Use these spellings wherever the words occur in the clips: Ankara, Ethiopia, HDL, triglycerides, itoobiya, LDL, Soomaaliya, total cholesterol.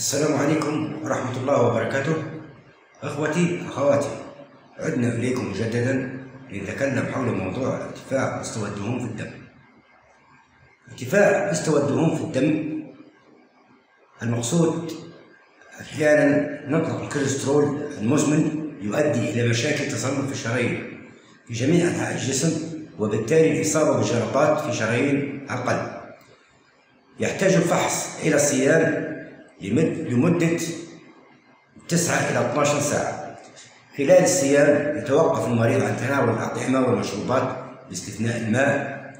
السلام عليكم ورحمة الله وبركاته. أخوتي أخواتي، عدنا إليكم مجددا لنتكلم حول موضوع ارتفاع مستوى الدهون في الدم. ارتفاع مستوى الدهون في الدم المقصود أحيانا نطلق الكوليسترول المزمن يؤدي إلى مشاكل تصنف الشرايين في جميع أنحاء الجسم، وبالتالي الإصابة بجرطات في شرايين القلب. يحتاج الفحص إلى الصيام لمدة 9 إلى 12 ساعة. خلال الصيام يتوقف المريض عن تناول الأطعمة والمشروبات باستثناء الماء.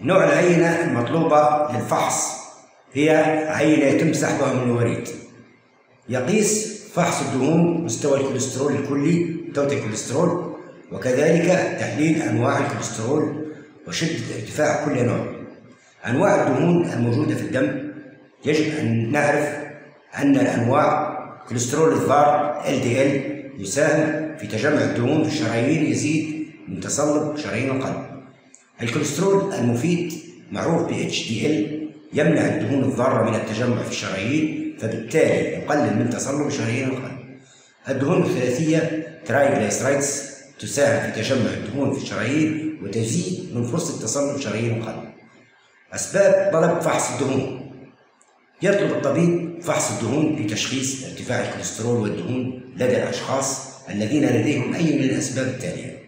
نوع العينة المطلوبة للفحص هي عينة يتم سحبها من الوريد. يقيس فحص الدهون مستوى الكوليسترول الكلي (total cholesterol) وكذلك تحليل أنواع الكوليسترول وشدة ارتفاع كل نوع. أنواع الدهون الموجودة في الدم يجب أن نعرف أن الأنواع كوليسترول الضار (LDL) يساهم في تجمع الدهون في الشرايين، يزيد من تصلب شرايين القلب. الكوليسترول المفيد معروف ب (HDL) يمنع الدهون الضارة من التجمع في الشرايين، فبالتالي يقلل من تصلب شرايين القلب. الدهون الثلاثية (triglycerides) تساهم في تجمع الدهون في الشرايين وتزيد من فرصة تصلب شرايين القلب. أسباب طلب فحص الدهون. يطلب الطبيب فحص الدهون لتشخيص ارتفاع الكوليسترول والدهون لدى الأشخاص الذين لديهم أي من الأسباب التالية: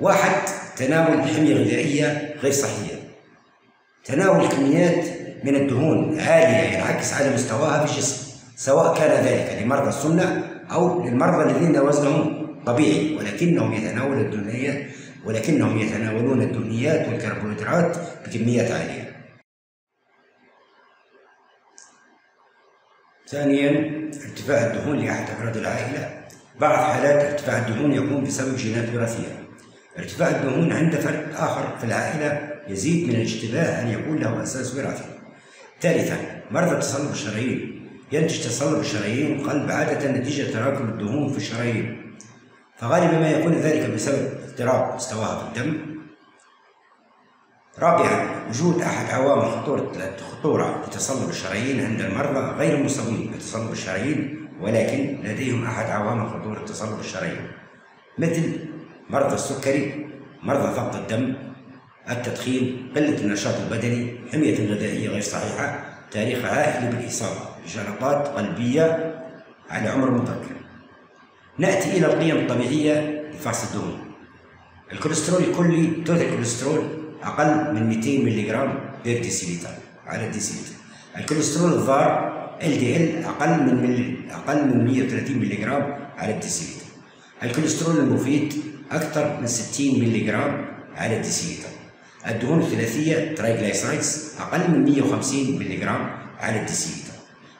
1. تناول حمية غذائية غير صحية. تناول كميات من الدهون عالية ينعكس على مستواها في الجسم، سواء كان ذلك لمرضى السمنة أو للمرضى الذين وزنهم طبيعي ولكنهم يتناولون الدهنيات والكربوهيدرات بكميات عالية. ثانياً، ارتفاع الدهون لأحد أفراد العائلة. بعض حالات ارتفاع الدهون يكون بسبب جينات وراثية. ارتفاع الدهون عند فرد آخر في العائلة يزيد من الاشتباه أن يكون له أساس وراثي. ثالثاً، مرضى تصلب الشرايين. ينتج تصلب الشرايين القلب عادة نتيجة تراكم الدهون في الشرايين، فغالباً ما يكون ذلك بسبب اضطراب مستواها في الدم. رابعاً، وجود أحد عوامل خطورة لتصلب الشرايين عند المرضى غير المصابين بتصلب الشرايين ولكن لديهم أحد عوامل خطورة تصلب الشرايين، مثل مرضى السكري، مرضى ضغط الدم، التدخين، قلة النشاط البدني، حمية غذائية غير صحيحة، تاريخ عائلي بالإصابة بجلطات قلبية على عمر مبكر. نأتي إلى القيم الطبيعية لفحص الدهون. الكوليسترول الكلي (total cholesterol) أقل من 200 ملغ بير ديسيليتر على الديسيليتر. الكوليسترول الضار (LDL) أقل من 130 ملغ على الديسيليتر. الكوليسترول المفيد أكثر من 60 ملغ على الديسيليتر. الدهون الثلاثية (triglycerides) أقل من 150 ملغ على الديسيليتر.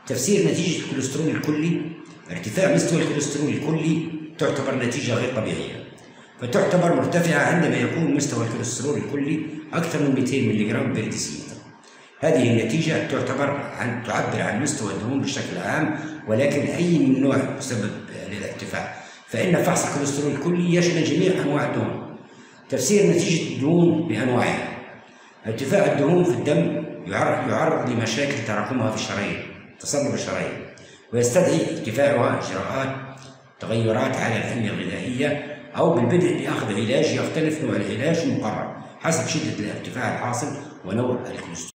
تفسير نتيجة الكوليسترول الكلي: ارتفاع مستوى الكوليسترول الكلي تعتبر نتيجة غير طبيعية، فتعتبر مرتفعة عندما يكون مستوى الكوليسترول الكلي أكثر من 200 ملغ بير ديسيليتر. هذه النتيجة تعبر عن مستوى الدهون بشكل عام، ولكن أي من نوع مسبب للارتفاع، فإن فحص الكوليسترول الكلي يشمل جميع أنواع الدهون. تفسير نتيجة الدهون بأنواعها: ارتفاع الدهون في الدم يعرض لمشاكل تراكمها في الشرايين، تصلب الشرايين، ويستدعي ارتفاعها إجراءات تغيرات على الحمية الغذائية أو بالبدء بأخذ علاج. يختلف نوع العلاج المقرر حسب شدة الارتفاع الحاصل ونوع الكوليسترول.